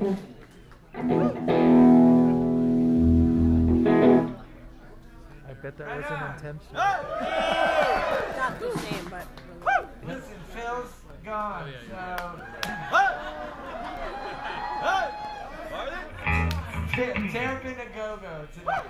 I bet that wasn't intentional. Not the same, but really. Listen, Phil's gone. Oh, yeah. So they're gonna go tonight.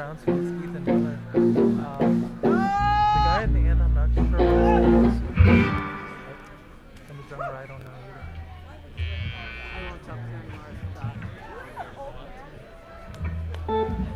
Browns with Ethan Dillon. The guy in the end, I'm not sure what his name is. And the drummer, I don't know either. I won't talk to him anymore. Thank you.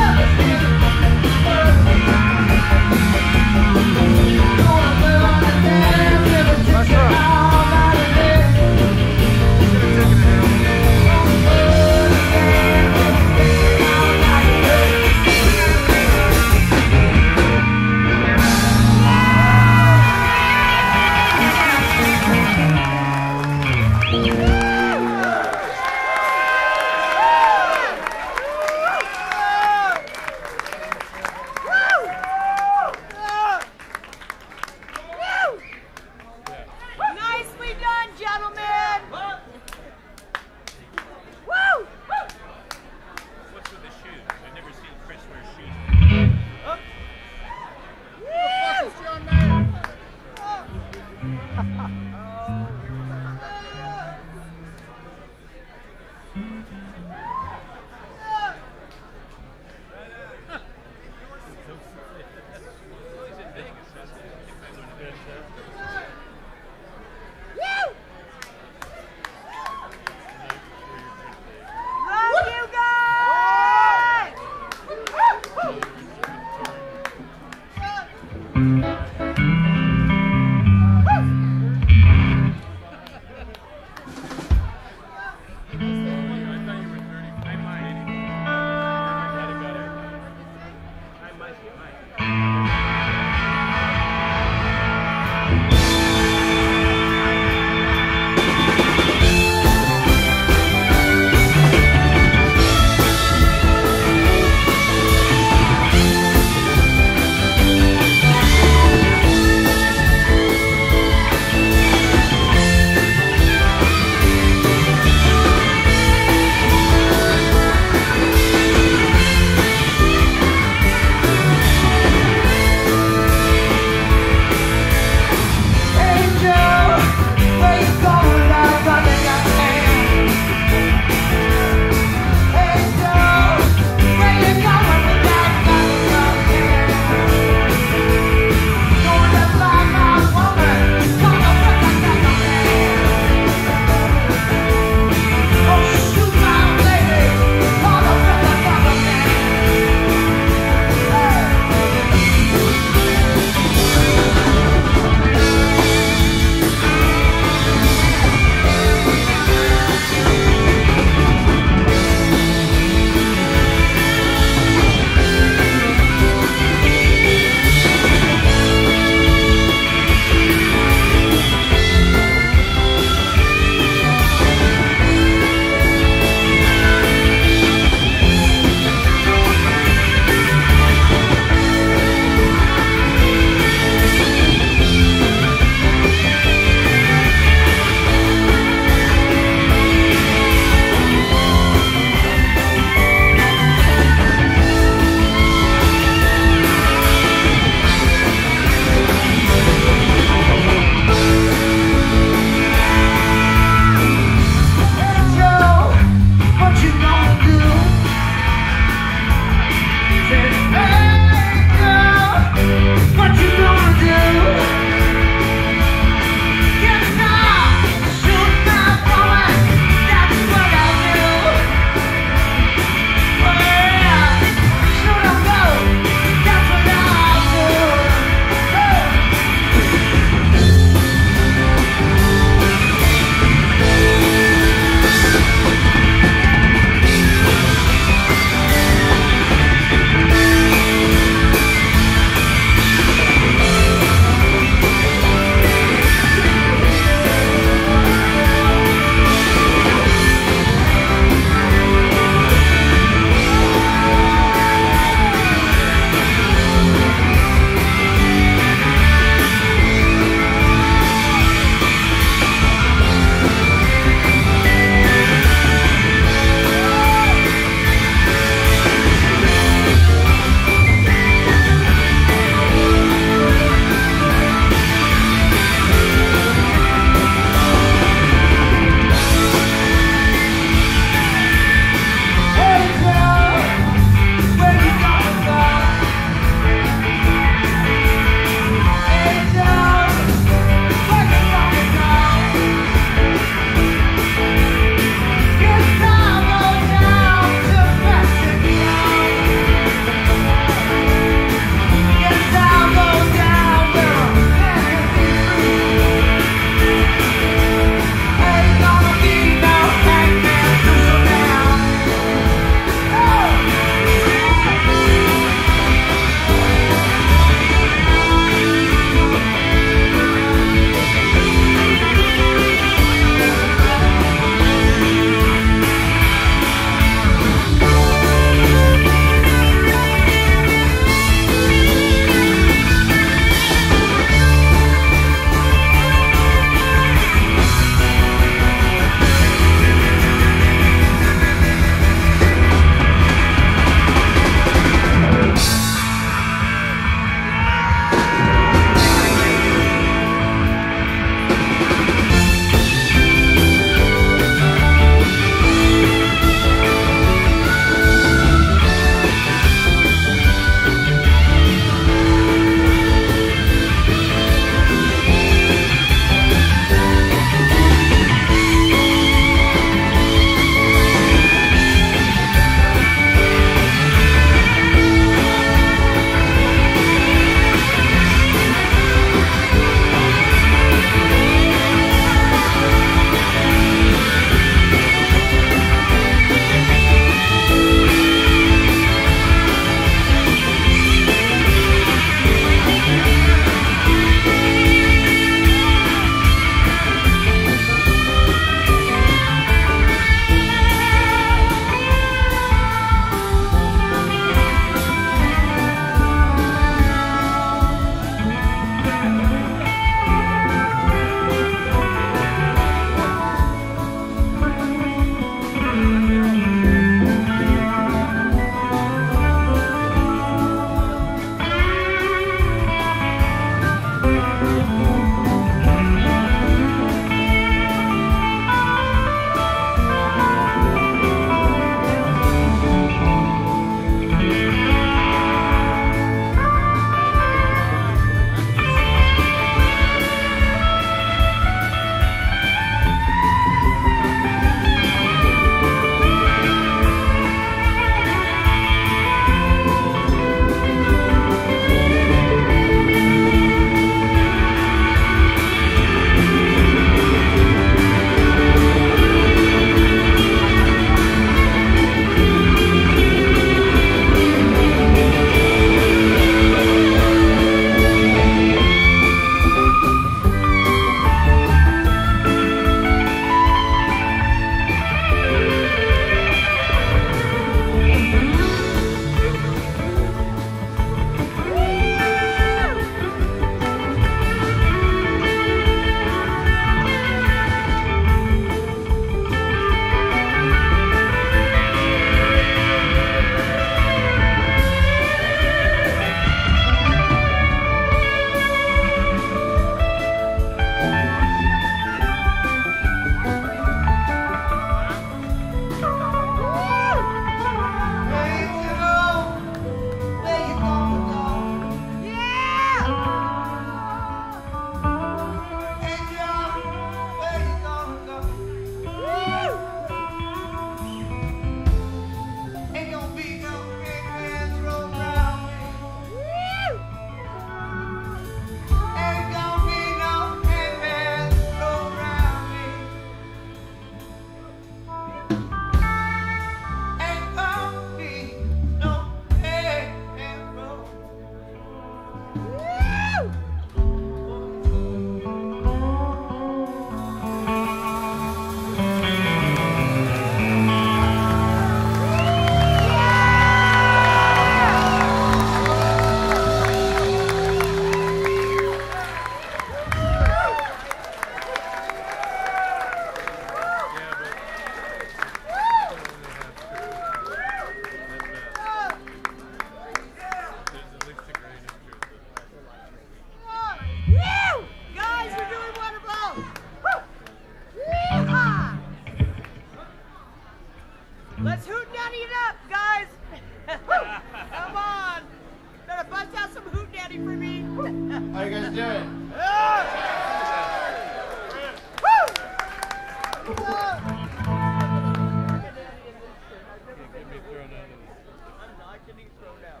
sickening thrown out.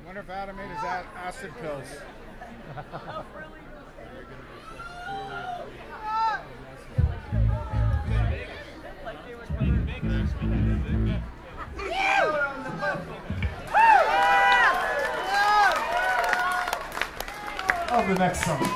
I wonder if Adam ate his acid pills. Of the next song.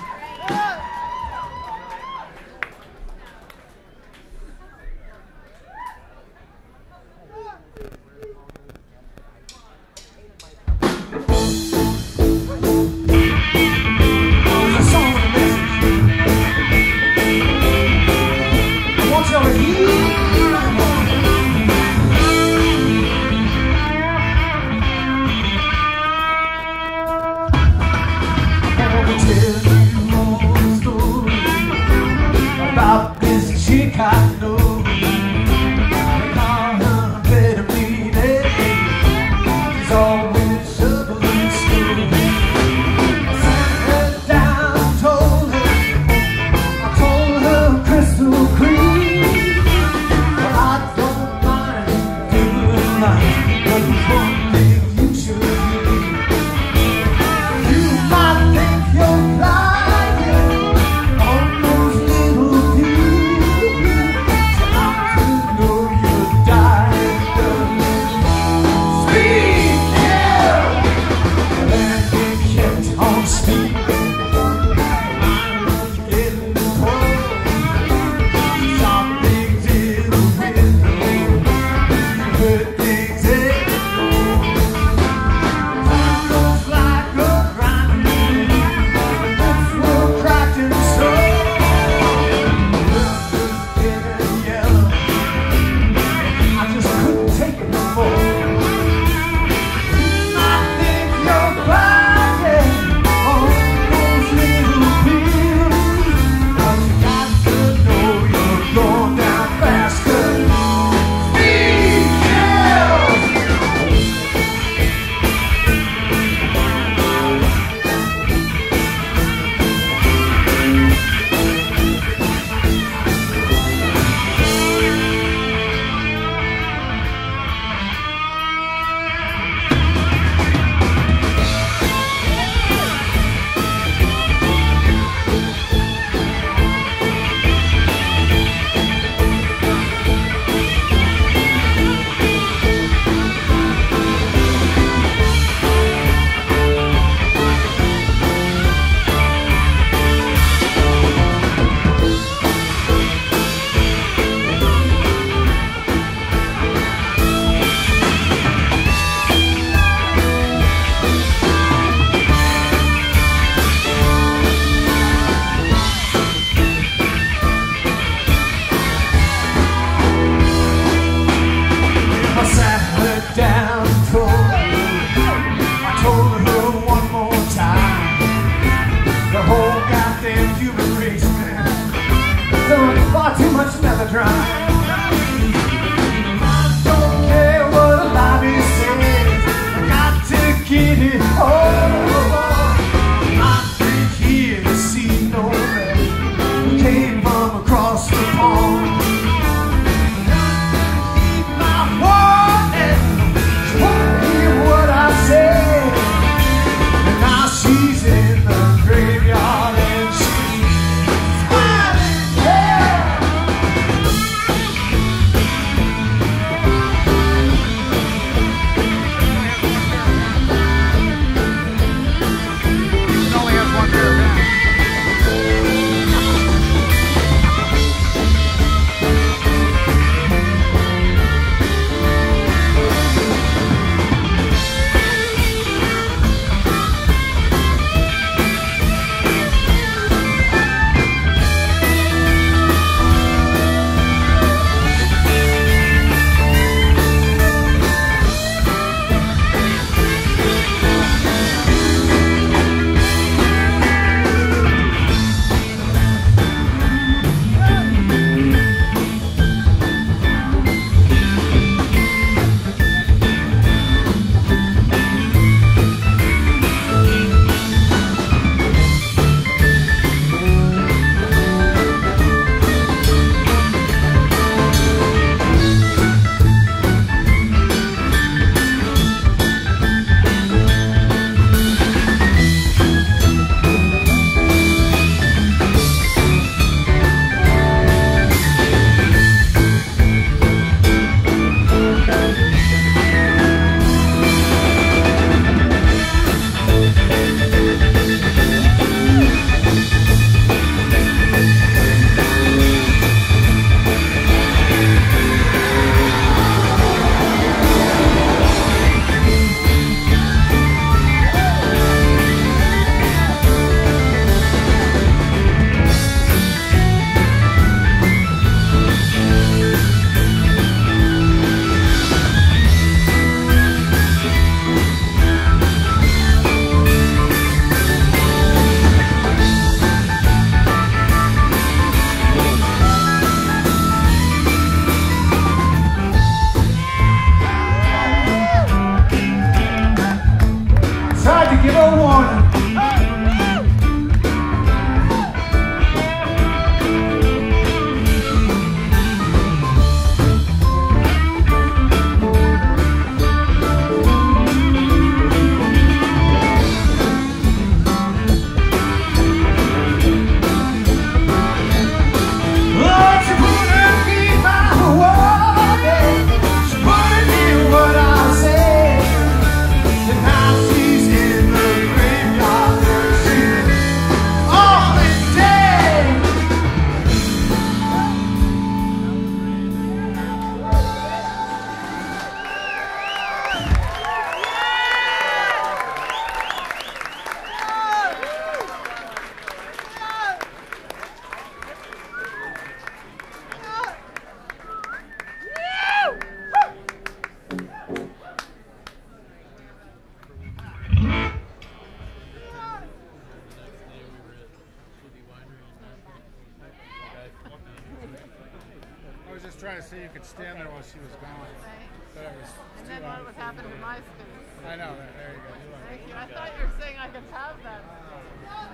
so you could stand there while she was gone. Right. But it was and then what would happen to my students? I know. There you go. Thank you. I thought you were saying I could have that. I was like,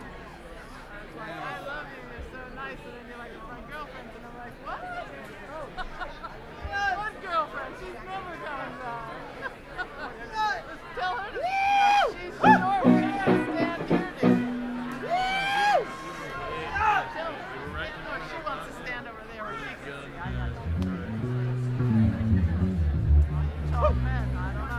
yeah. I love you. You're so nice. And then you're like, it's my girlfriend. And I'm like, what? Yes. What girlfriend? She's never coming down. Let's tell her to she's short. She can't stand here. She wants to stand over there where she can see. I got you. Well, you told men. I don't know.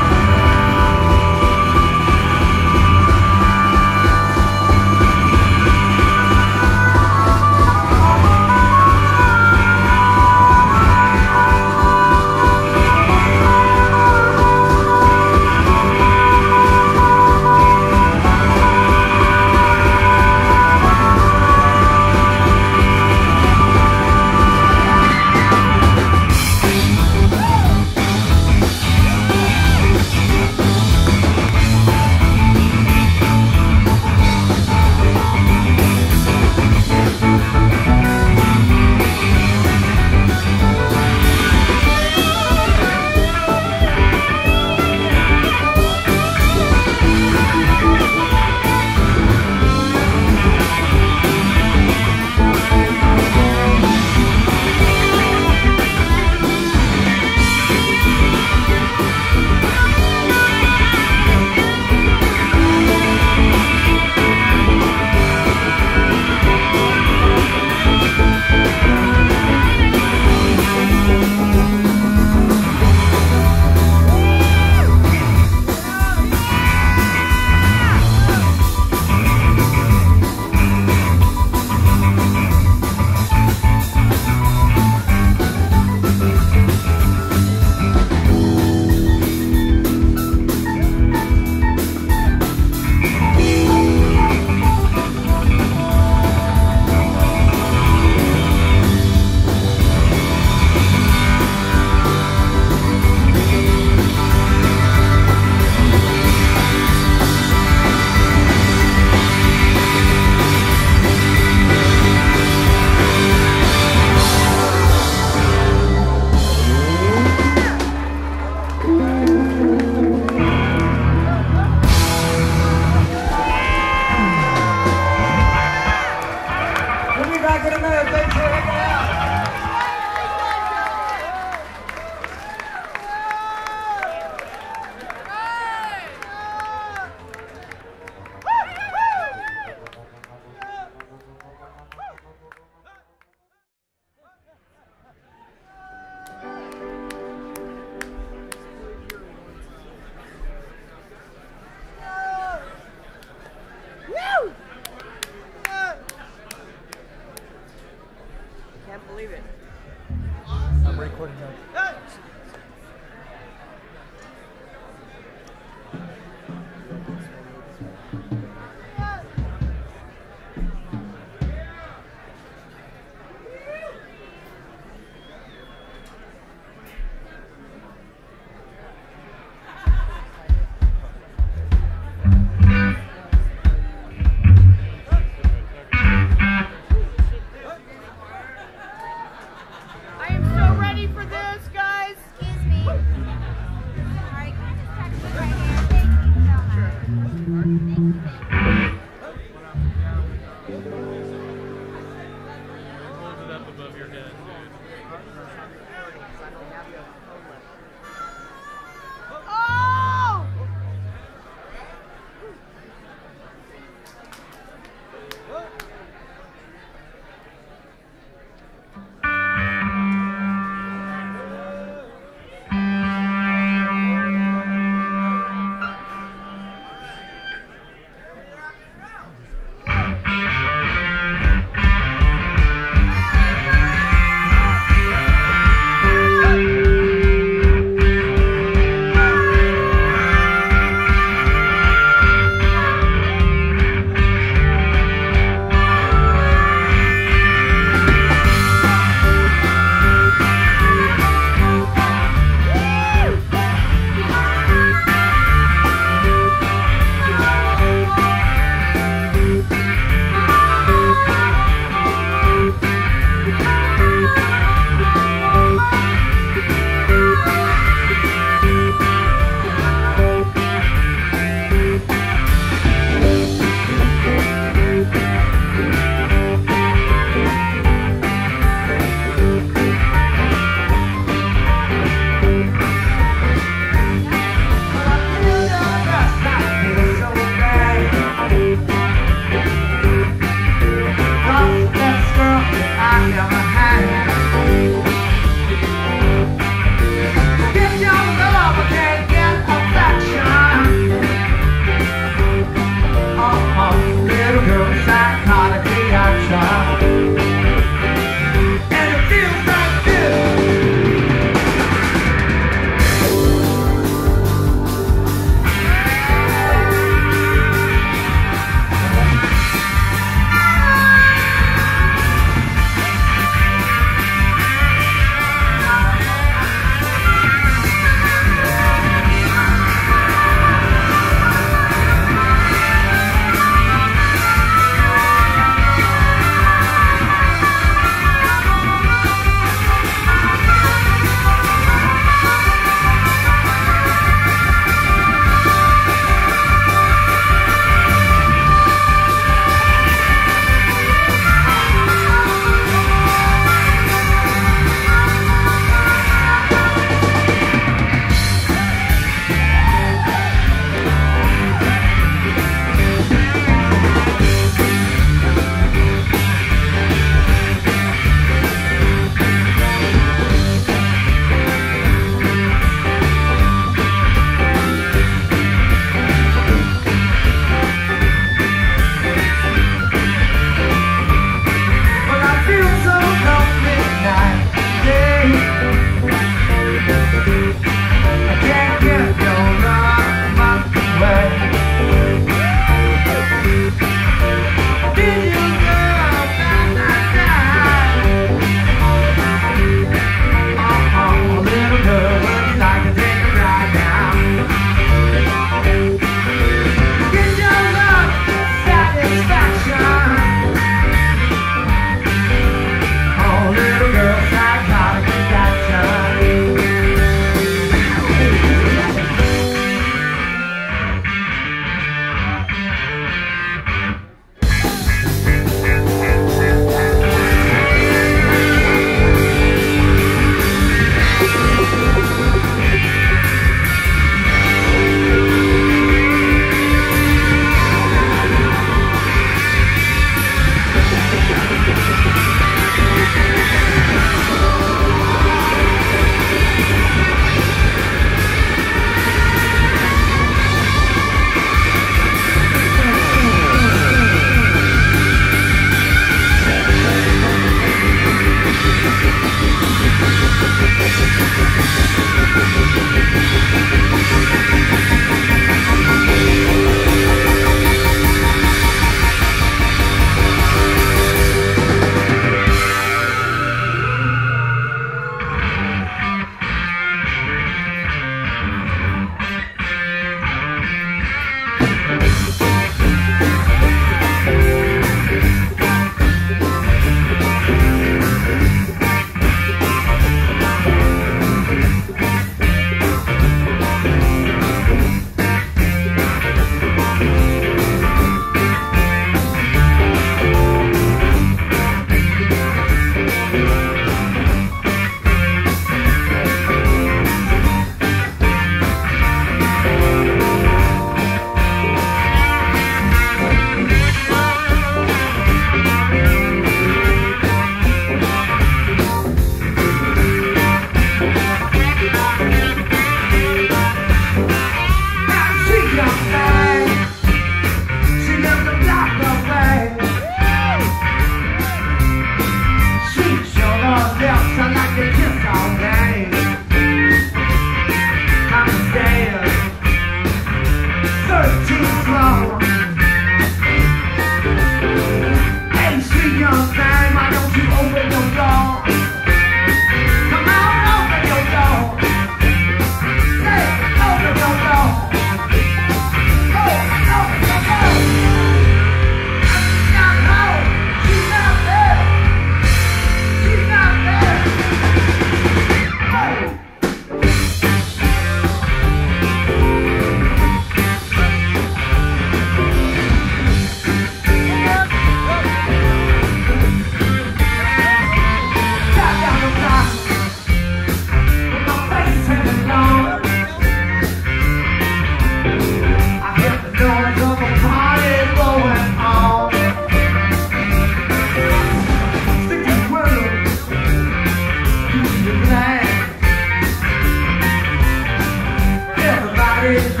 It's been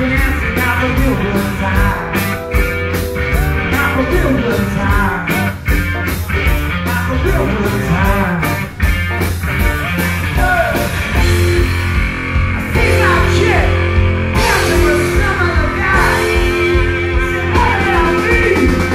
not a real good time. Not a real good time. Not a real good time. I see my chick dancing with some other guy. Said, why did I leave?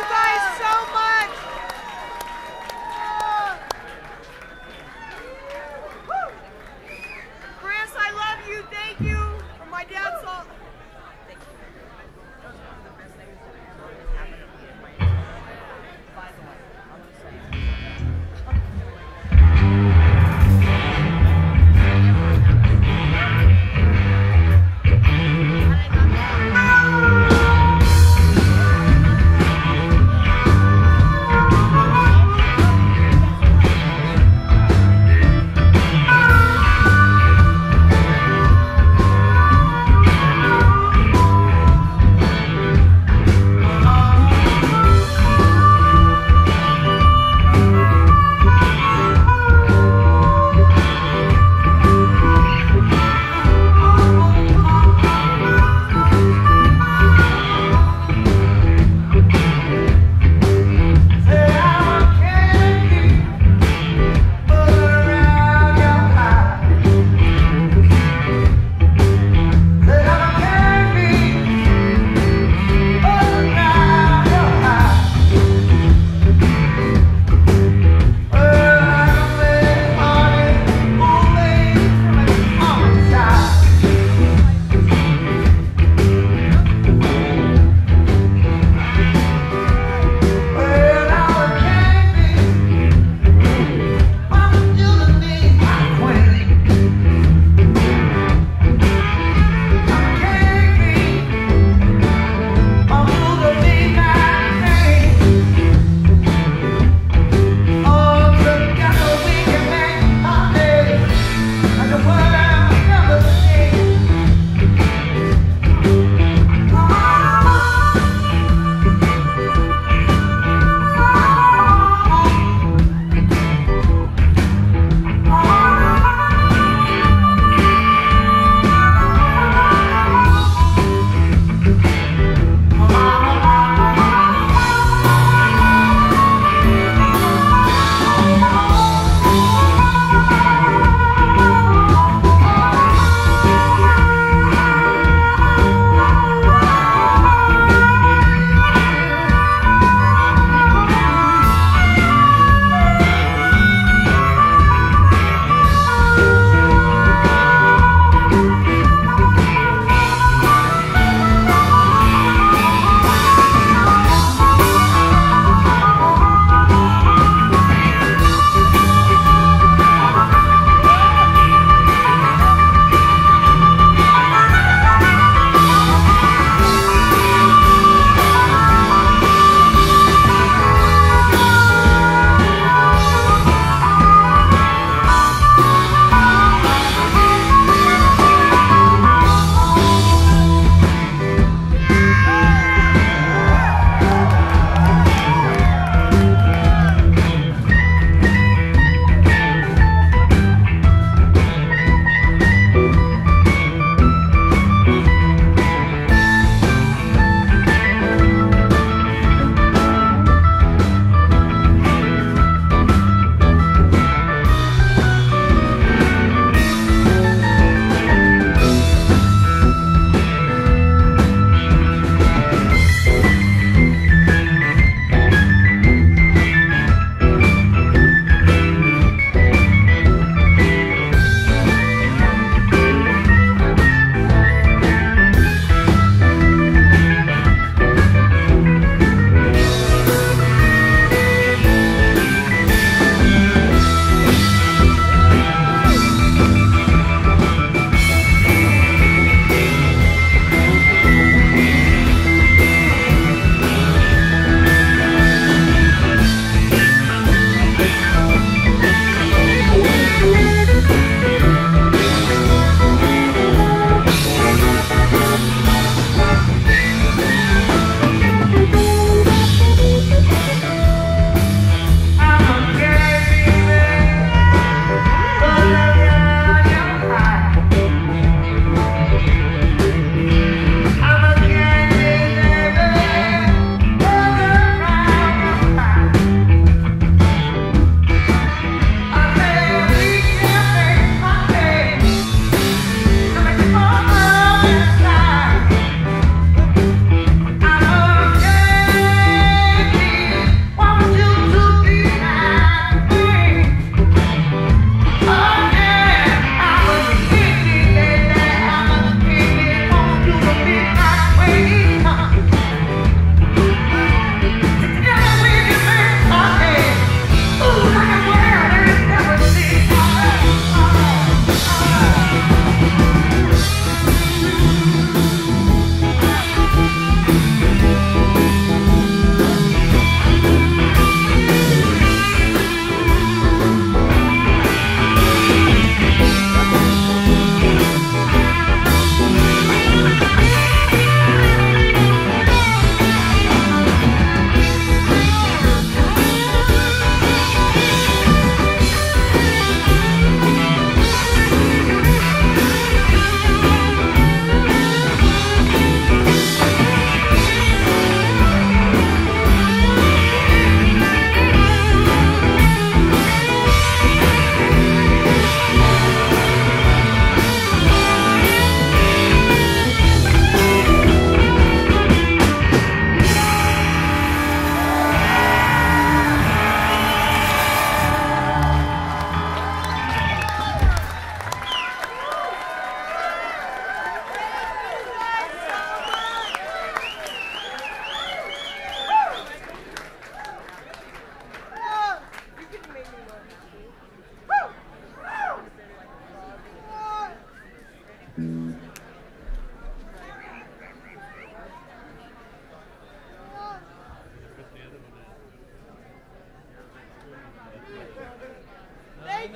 you guys so much. Chris, I love you. Thank you for my dad's song.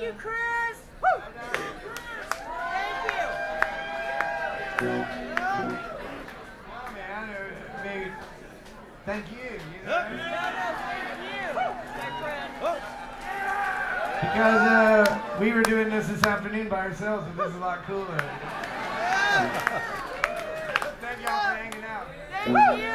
you, Chris. Woo. Thank you. Oh, man. Maybe. Thank you. You know? Thank you. Because we were doing this afternoon by ourselves, and this is a lot cooler. Thank y'all for hanging out. Thank you.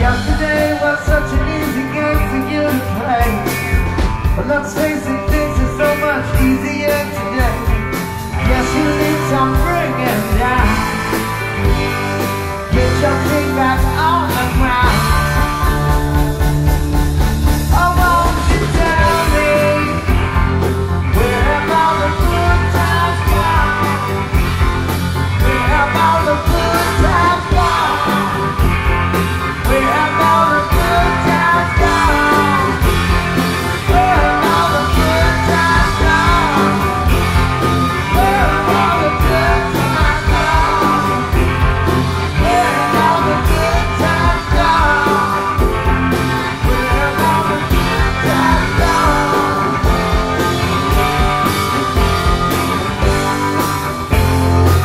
Yesterday was such an easy game for you to play, but let's face it, things are so much easier today. Yes, you need some bringing down. Get your feet back on the ground. Oh, won't you tell me, where have all the good times gone? Where have all the good times gone? We have all the good times gone. Where have all the good times gone? Where have all the good times gone? Where have all the good times gone? Where have all the good times gone?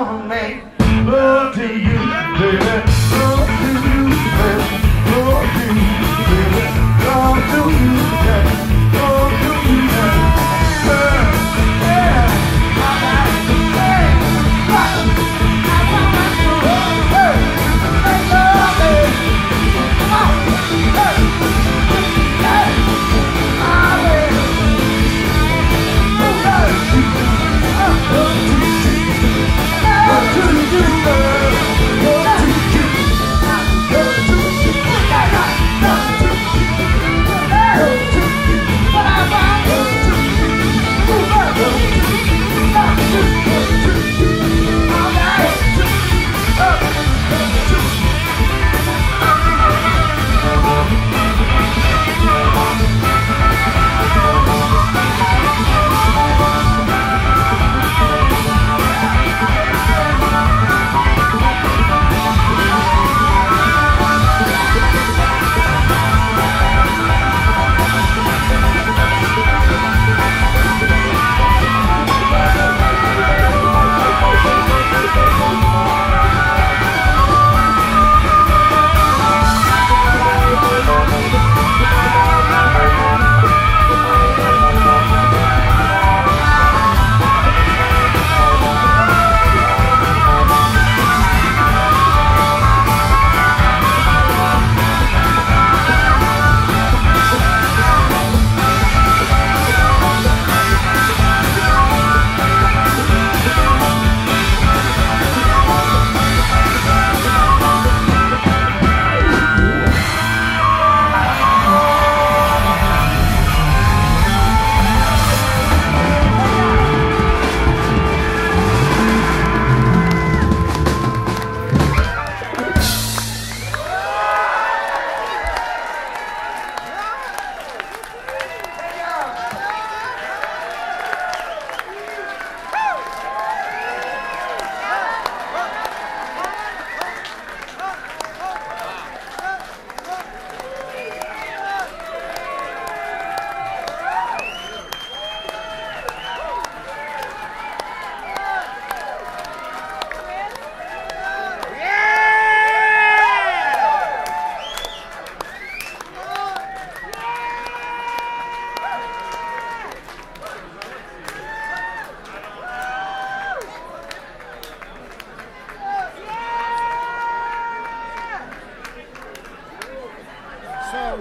wanna make love to you, baby. Love to you, baby. Love to you, baby. Love to you, baby. Love to you, baby.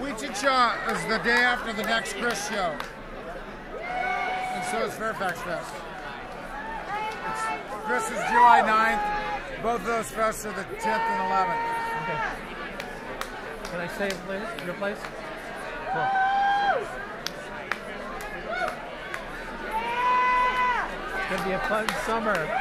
Wichita is the day after the next Chris show, and so is Fairfax Fest. Chris is July 9th, both of those fests are the 10th and 11th. Okay. Can I stay at your place? Cool. It's going to be a fun summer.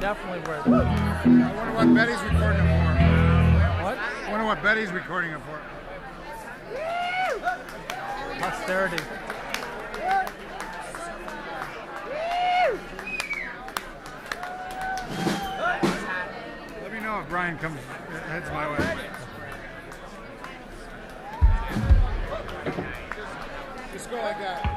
Definitely worth it. I wonder what Betty's recording it for. What? I wonder what Betty's recording it for. Posterity. Let me know if Brian comes heads my way. Just go like that.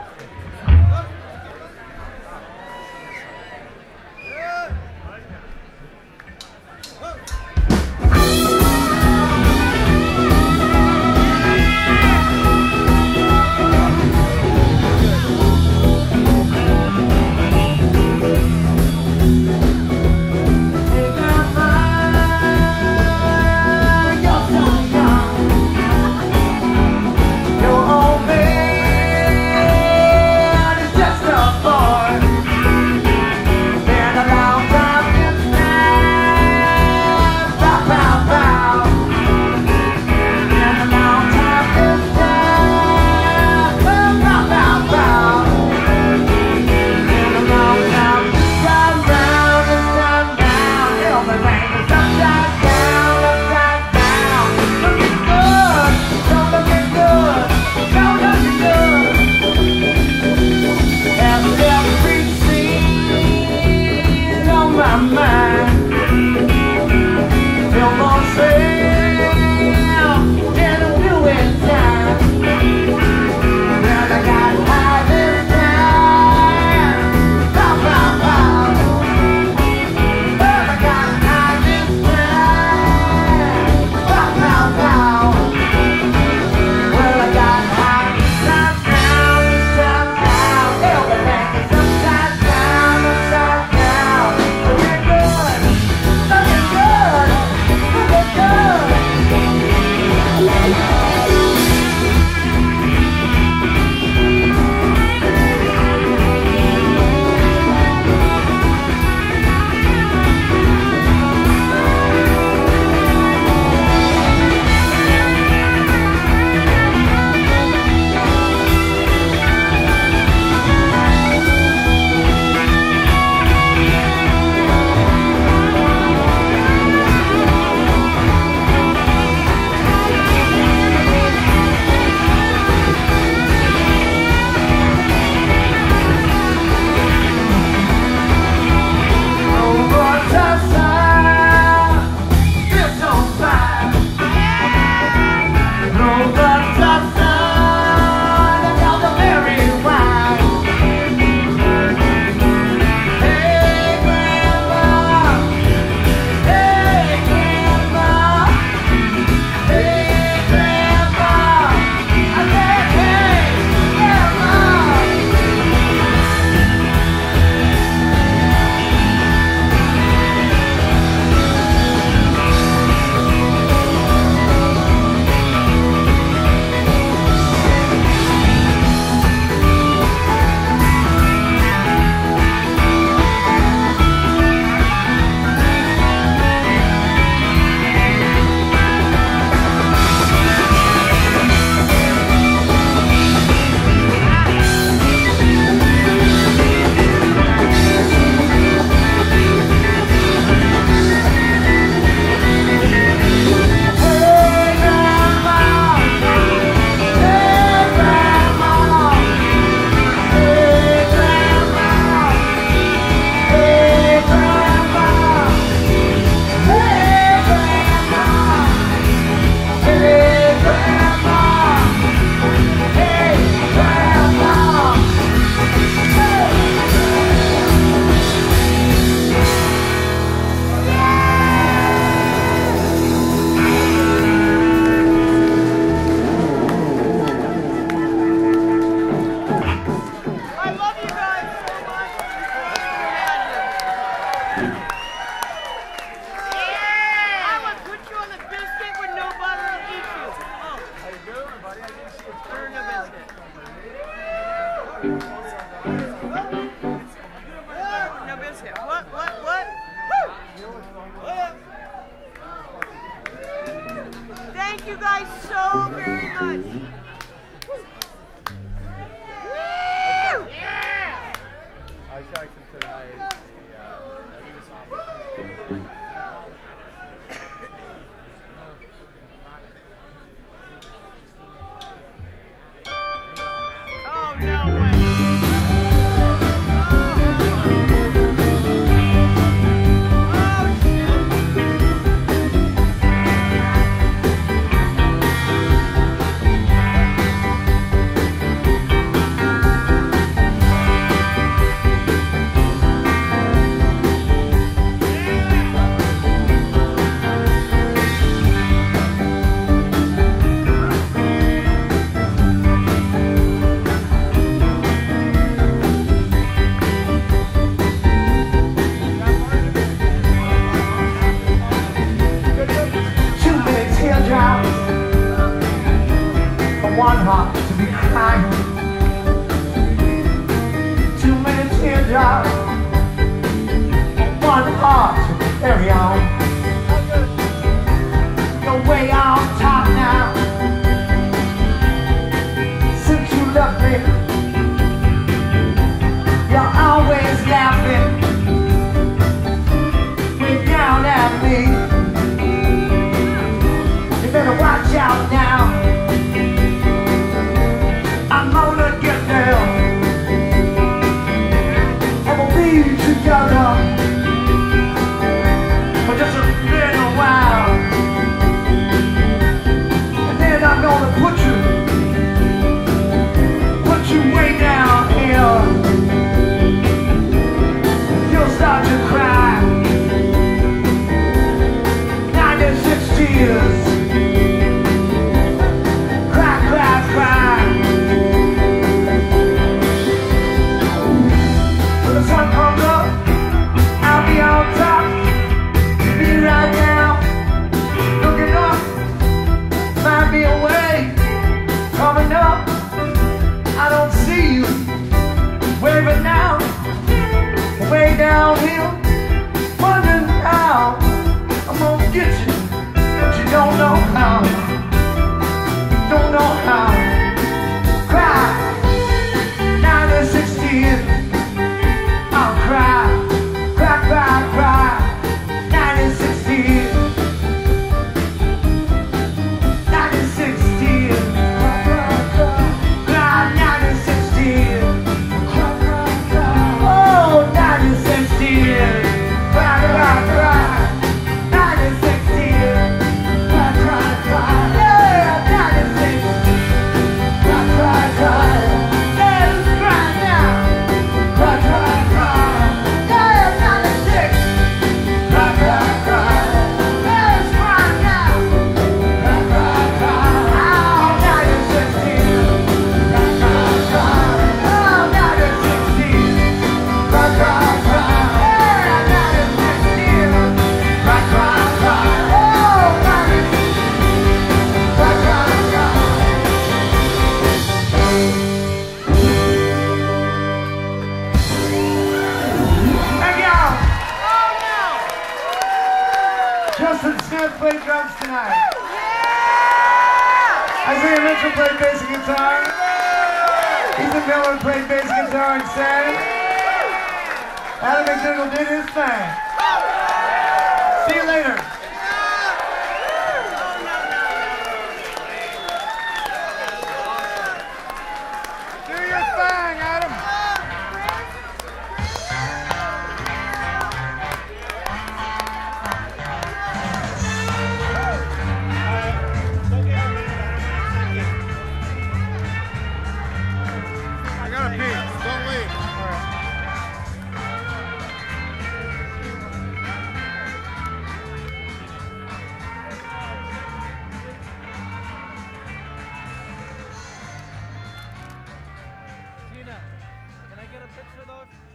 What? Thank you guys so very much. One heart to be crying. Too many teardrops for one heart to carry on. You're way on top now. Since you left me, you're always laughing. Way down at me. You better watch out now. Downhill, wondering how I'm gonna get you, but you don't know how. You don't know how. Cry, 9 and 16. I'll cry, cry, cry, cry, 9 and 16. 9 and 16. Cry, 9 and 16. Play drums tonight. Yeah! Isaiah Mitchell played bass and guitar. Ethan Miller played bass and guitar and sang. Adam McDougall did his thing. See you later. Do your thing, Adam. Can I get a picture though?